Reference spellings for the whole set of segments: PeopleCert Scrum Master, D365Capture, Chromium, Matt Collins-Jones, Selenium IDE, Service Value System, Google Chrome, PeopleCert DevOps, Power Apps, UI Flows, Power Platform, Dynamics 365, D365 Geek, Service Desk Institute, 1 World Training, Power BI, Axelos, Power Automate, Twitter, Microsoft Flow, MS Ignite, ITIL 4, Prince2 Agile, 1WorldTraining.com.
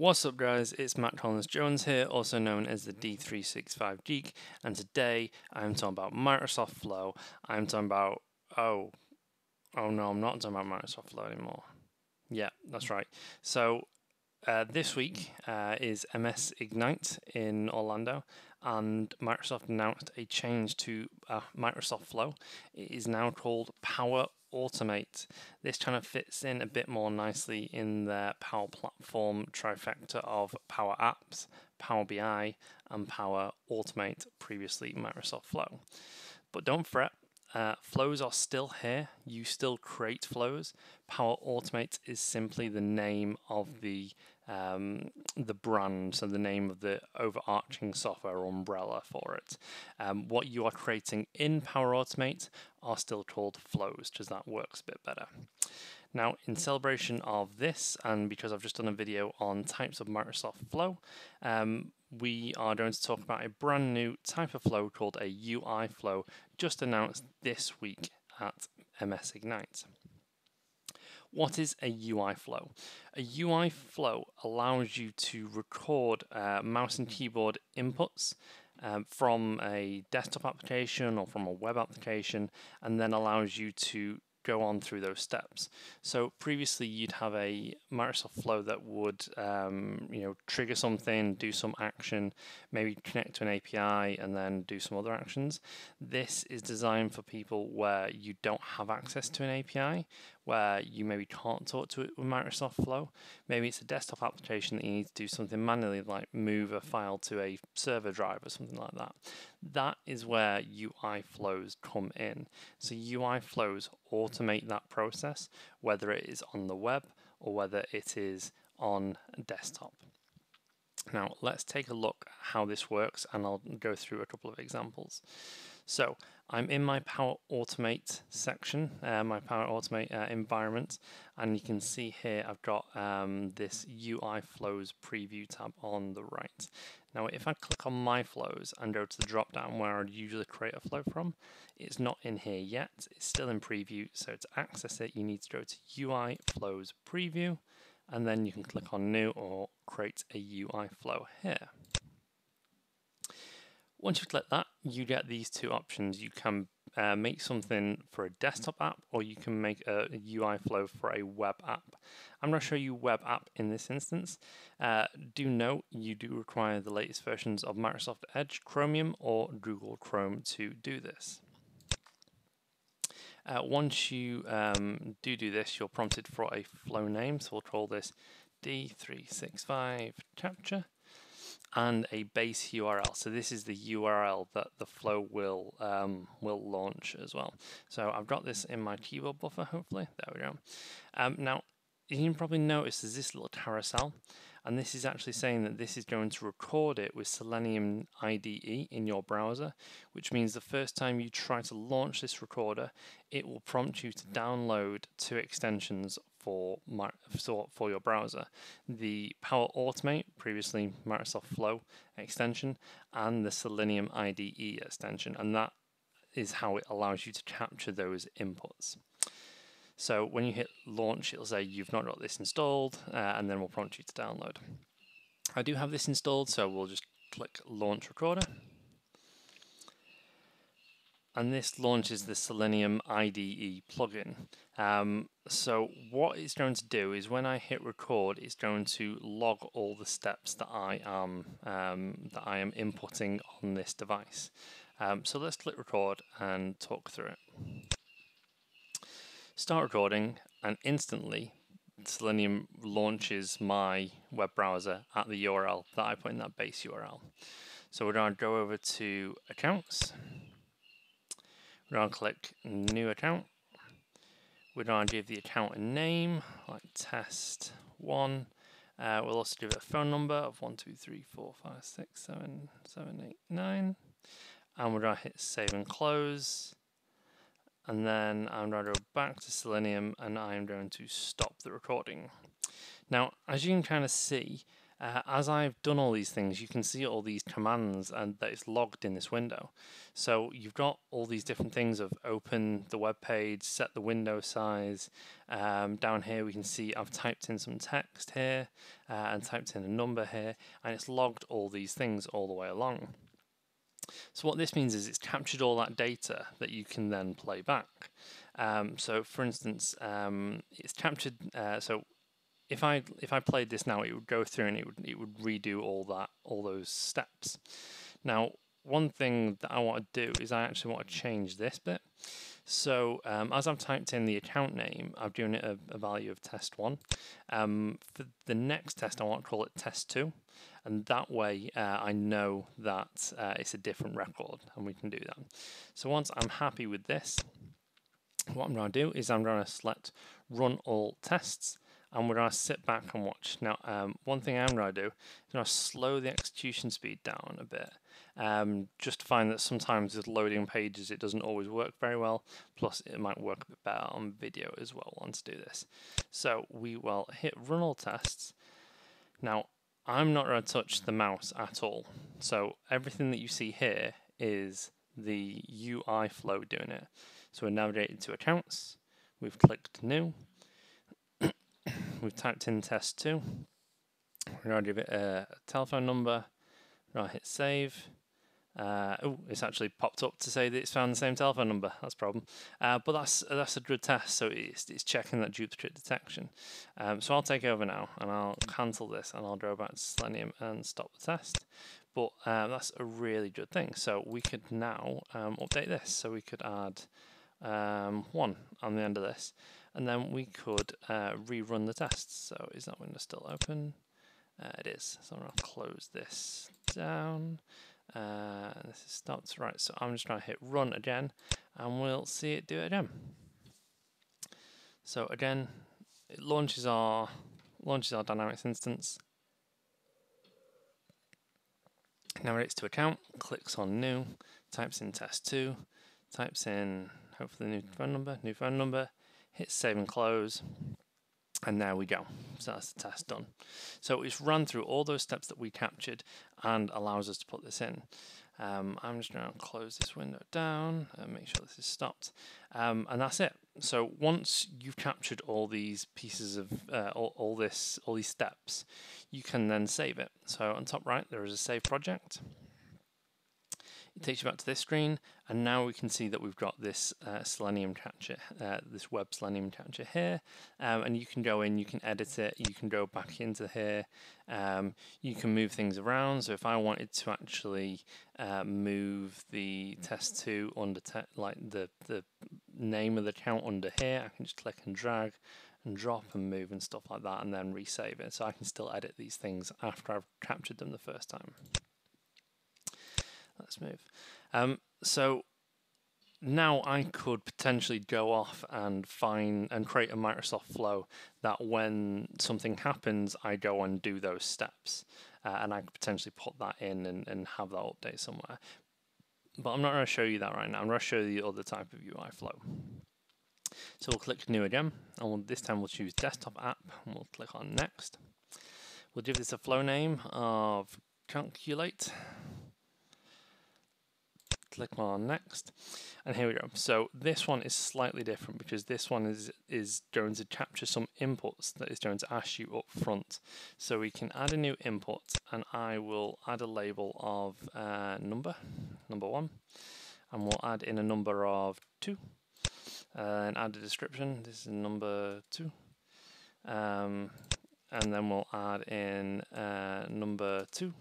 What's up guys, it's Matt Collins-Jones here, also known as the D365 Geek, and today I'm talking about Microsoft Flow. I'm talking about, oh no, I'm not talking about Microsoft Flow anymore. Yeah, that's right. So this week is MS Ignite in Orlando, and Microsoft announced a change to Microsoft Flow. It is now called Power Automate. This kind of fits in a bit more nicely in their Power Platform trifecta of Power Apps, Power BI, and Power Automate, previously Microsoft Flow. But don't fret, flows are still here. You still create flows. Power Automate is simply the name of the brand, so the name of the overarching software umbrella for it. What you are creating in Power Automate are still called flows, because that works a bit better. Now, in celebration of this, and because I've just done a video on types of Microsoft Flow, we are going to talk about a brand new type of flow called a UI flow, just announced this week at MS Ignite. What is a UI flow? A UI flow allows you to record mouse and keyboard inputs from a desktop application or from a web application, and then allows you to go on through those steps. So previously you'd have a Microsoft Flow that would trigger something, do some action, maybe connect to an API and then do some other actions. This is designed for people where you don't have access to an API, where you maybe can't talk to it with Microsoft Flow. Maybe it's a desktop application that you need to do something manually, like move a file to a server drive or something like that. That is where UI flows come in. So UI flows automate that process, whether it is on the web or whether it is on a desktop. Now let's take a look at how this works, and I'll go through a couple of examples. So I'm in my Power Automate section, my Power Automate environment, and you can see here I've got this UI Flows preview tab on the right. Now if I click on My Flows and go to the drop down where I'd usually create a flow from, it's not in here yet, it's still in preview, so to access it you need to go to UI Flows Preview, and then you can click on New or create a UI flow here. Once you click that, you get these two options. You can make something for a desktop app, or you can make a UI flow for a web app. I'm going to show you web app in this instance. Do note you do require the latest versions of Microsoft Edge, Chromium, or Google Chrome to do this. Once you do this, you're prompted for a flow name, so we'll call this D365Capture, and a base URL. So this is the URL that the flow will launch as well. So I've got this in my keyboard buffer, hopefully. There we go. Now, you can probably notice there's this little carousel, and this is actually saying that this is going to record it with Selenium IDE in your browser, which means the first time you try to launch this recorder, it will prompt you to download two extensions for your browser. The Power Automate, previously Microsoft Flow extension, and the Selenium IDE extension, and that is how it allows you to capture those inputs. So when you hit launch, it'll say you've not got this installed, and then we'll prompt you to download. I do have this installed, so we'll just click launch recorder. And this launches the Selenium IDE plugin. So what it's going to do is when I hit record, it's going to log all the steps that I am inputting on this device. So let's click record and talk through it. Start recording, and instantly Selenium launches my web browser at the URL that I put in that base URL. So we're going to go over to Accounts, we're going to click New Account, we're going to give the account a name, like test1, we'll also give it a phone number of 123456778 9, and we're going to hit Save and Close. And then I'm going to go back to Selenium, and I'm going to stop the recording. Now, as you can kind of see, As I've done all these things, you can see all these commands and that it's logged in this window. So you've got all these different things of open the web page, set the window size. Down here we can see I've typed in some text here and typed in a number here, and it's logged all these things all the way along. So what this means is it's captured all that data that you can then play back. So for instance, it's captured, so if I played this now, it would go through and it would redo all those steps. Now, one thing that I want to do is I actually want to change this bit. So as I've typed in the account name, I've given it a value of test1. For the next test, I want to call it test2. And that way I know that it's a different record, and we can do that. So once I'm happy with this, what I'm going to do is I'm going to select run all tests, and we're going to sit back and watch. Now, one thing I'm going to do is I'm going to slow the execution speed down a bit. Just to find that sometimes with loading pages, it doesn't always work very well. Plus, it might work a bit better on video as well once to do this. So we will hit run all tests. Now, I'm not going to touch the mouse at all. So everything that you see here is the UI flow doing it. So we're navigated to accounts. We've clicked new. We've typed in test2. We're going to give it a telephone number. We're going to hit save. Oh, it's actually popped up to say that it's found the same telephone number. That's a problem. But that's a good test, so it's checking that duplicate detection. So I'll take over now, and I'll cancel this, and I'll go back to Selenium and stop the test. But that's a really good thing. So we could now update this. So we could add 1 on the end of this, and then we could rerun the tests. So is that window still open? It is. So I'm going to close this down. This is stopped. Right, so I'm just going to hit run again, and we'll see it do it again. So again, it launches our Dynamics instance. Now it's to account, clicks on new, types in test2, types in hopefully new phone number, hit save and close. And there we go. So that's the test done. So it's run through all those steps that we captured and allows us to put this in. I'm just going to close this window down and make sure this is stopped. And that's it. So once you've captured all these pieces of all these steps, you can then save it. So on top right, there is a save project. It takes you back to this screen, and now we can see that we've got this Selenium Capture, this web Selenium Capture here, and you can go in, you can edit it, you can go back into here, you can move things around. So if I wanted to actually move the test2 under like the name of the count under here, I can just click and drag and drop and move and stuff like that, and then resave it. So I can still edit these things after I've captured them the first time. Let's move. So now I could potentially go off and find and create a Microsoft Flow that when something happens, I go and do those steps, and I could potentially put that in and have that update somewhere. But I'm not going to show you that right now. I'm going to show you the other type of UI flow. So we'll click new again, and this time we'll choose desktop app, and we'll click on next. We'll give this a flow name of calculate. Click on next, and here we go. So this one is slightly different because this one is going to capture some inputs that is going to ask you up front. So we can add a new input, and I will add a label of number 1, and we'll add in a number of 2, and add a description. This is number 2, and then we'll add in number 2,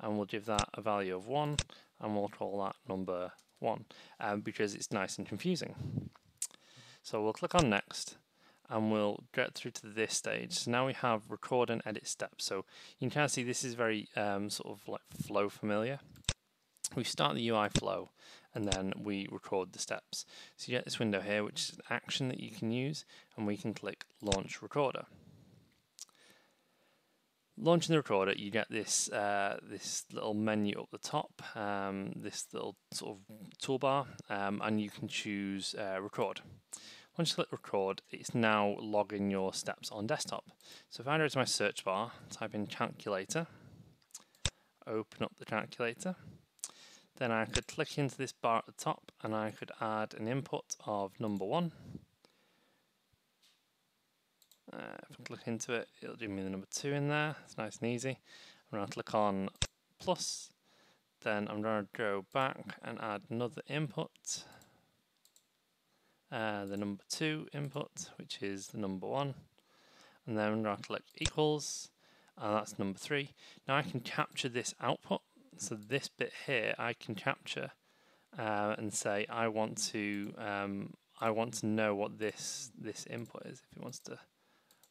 and we'll give that a value of 1. And we'll call that number 1 because it's nice and confusing. So we'll click on next, and we'll get through to this stage. So now we have record and edit steps. So you can kind of see this is very sort of like flow familiar. We start the UI flow, and then we record the steps. So you get this window here, which is an action that you can use, and we can click launch recorder. Launching the recorder, you get this this little menu up the top, this little sort of toolbar, and you can choose record. Once you click record, it's now logging your steps on desktop. So if I go to my search bar, type in calculator, open up the calculator, then I could click into this bar at the top and I could add an input of number 1. If I click into it, it'll give me the number 2 in there. It's nice and easy. I'm going to click on plus, then I'm going to go back and add another input, the number 2 input, which is the number 1, and then I'm going to click equals, and that's number 3. Now I can capture this output, so this bit here I can capture and say I want to know what this input is if it wants to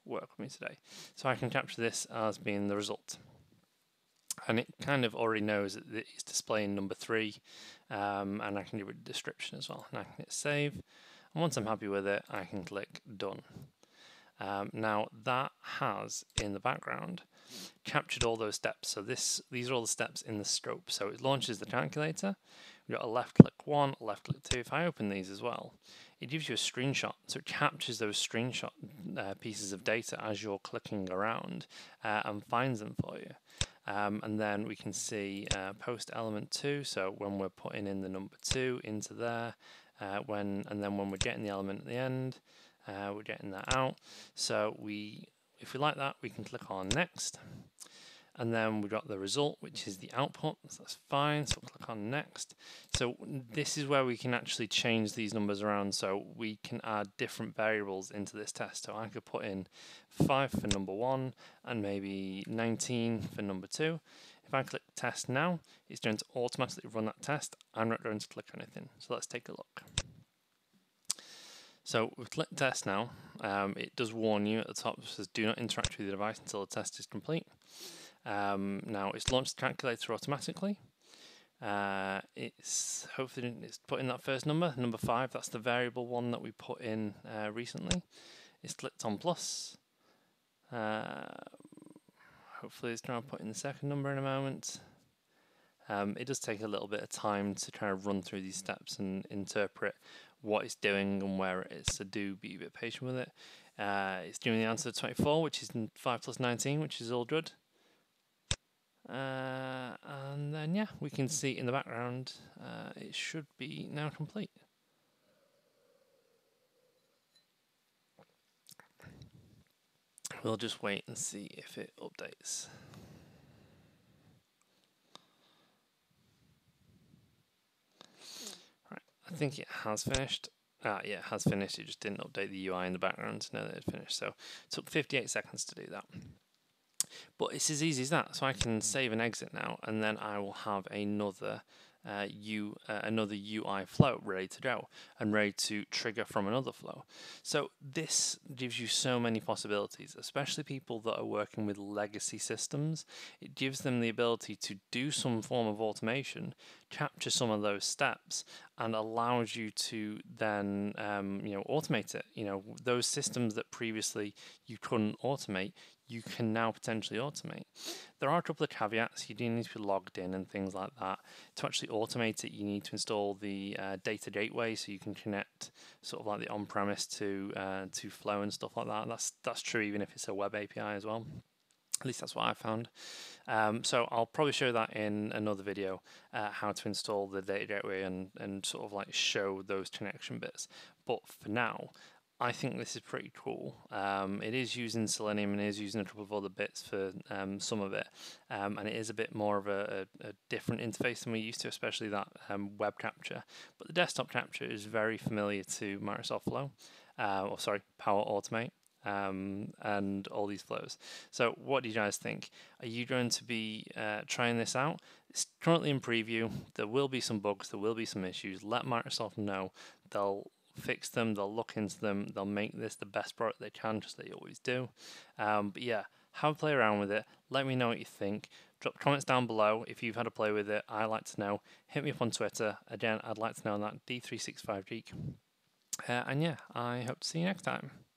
work with me today. So I can capture this as being the result. And it kind of already knows that it's displaying number 3, and I can give it a description as well. And I can hit save, and once I'm happy with it, I can click done. Now that has, in the background, captured all those steps. So these are all the steps in the scope. So it launches the calculator. We've got a left click 1, a left click 2. If I open these as well, it gives you a screenshot. So it captures those screenshot pieces of data as you're clicking around and finds them for you. And then we can see post element 2, so when we're putting in the number 2 into there, and then when we're getting the element at the end, we're getting that out. So if we like that, we can click on next, and then we've got the result, which is the output, so that's fine, so we'll click on next. So this is where we can actually change these numbers around, so we can add different variables into this test. So I could put in 5 for number 1 and maybe 19 for number 2. If I click test now, it's going to automatically run that test. I'm not going to click anything, so let's take a look. So we've clicked test now. It does warn you at the top, it says do not interact with the device until the test is complete. Now it's launched the calculator automatically. It's hopefully it's put in that first number, number 5. That's the variable one that we put in recently. It's clicked on plus. Hopefully it's going to put in the second number in a moment. It does take a little bit of time to kind of run through these steps and interpret what it's doing and where it is, so do be a bit patient with it. It's doing the answer to 24, which is 5 plus 19, which is all good. And then yeah, we can see in the background it should be now complete. We'll just wait and see if it updates. Right, I think it has finished. Yeah, it has finished. It just didn't update the UI in the background to know that it finished. So it took 58 seconds to do that. But it's as easy as that. So I can save and exit now, and then I will have another UI flow ready to go and ready to trigger from another flow. So this gives you so many possibilities, especially people that are working with legacy systems. It gives them the ability to do some form of automation, capture some of those steps, and allows you to then automate it. Those systems that previously you couldn't automate, you can now potentially automate. There are a couple of caveats. You do need to be logged in and things like that. To actually automate it, you need to install the data gateway, so you can connect sort of like the on-premise to Flow and stuff like that. That's true even if it's a web API as well. At least that's what I found. So I'll probably show that in another video, how to install the data gateway and sort of like show those connection bits. But for now, I think this is pretty cool. It is using Selenium and it is using a couple of other bits for some of it, and it is a bit more of a different interface than we're used to, especially that web capture. But the desktop capture is very familiar to Microsoft Flow, Power Automate, and all these flows. So what do you guys think? Are you going to be trying this out? It's currently in preview. There will be some bugs, there will be some issues. Let Microsoft know. They'll fix them, they'll look into them, they'll make this the best product they can, just they always do. But yeah, have a play around with it. Let me know what you think. Drop comments down below if you've had a play with it. I like to know. Hit me up on Twitter. Again, I'd like to know that. D365 Geek. And yeah, I hope to see you next time.